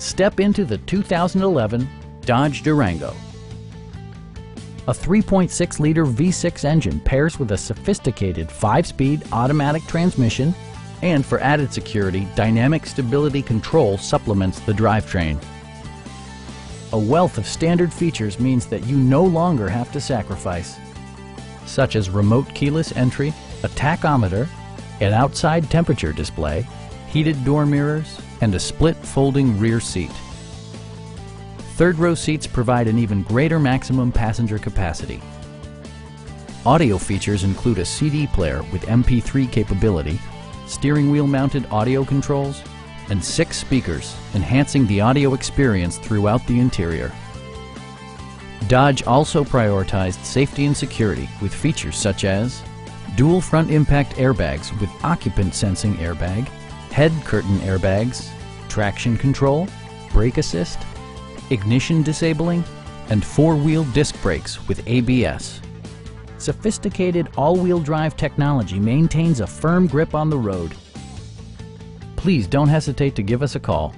Step into the 2011 Dodge Durango. A 3.6-liter V6 engine pairs with a sophisticated 5-speed automatic transmission, and for added security, dynamic stability control supplements the drivetrain. A wealth of standard features means that you no longer have to sacrifice, such as remote keyless entry, a tachometer, an outside temperature display, heated door mirrors, and a split folding rear seat. Third row seats provide an even greater maximum passenger capacity. Audio features include a CD player with MP3 capability, steering wheel mounted audio controls, and 6 speakers, enhancing the audio experience throughout the interior. Dodge also prioritized safety and security with features such as dual front impact airbags with occupant sensing airbag, head curtain airbags, traction control, brake assist, ignition disabling, and 4-wheel disc brakes with ABS. Sophisticated all-wheel drive technology maintains a firm grip on the road. Please don't hesitate to give us a call.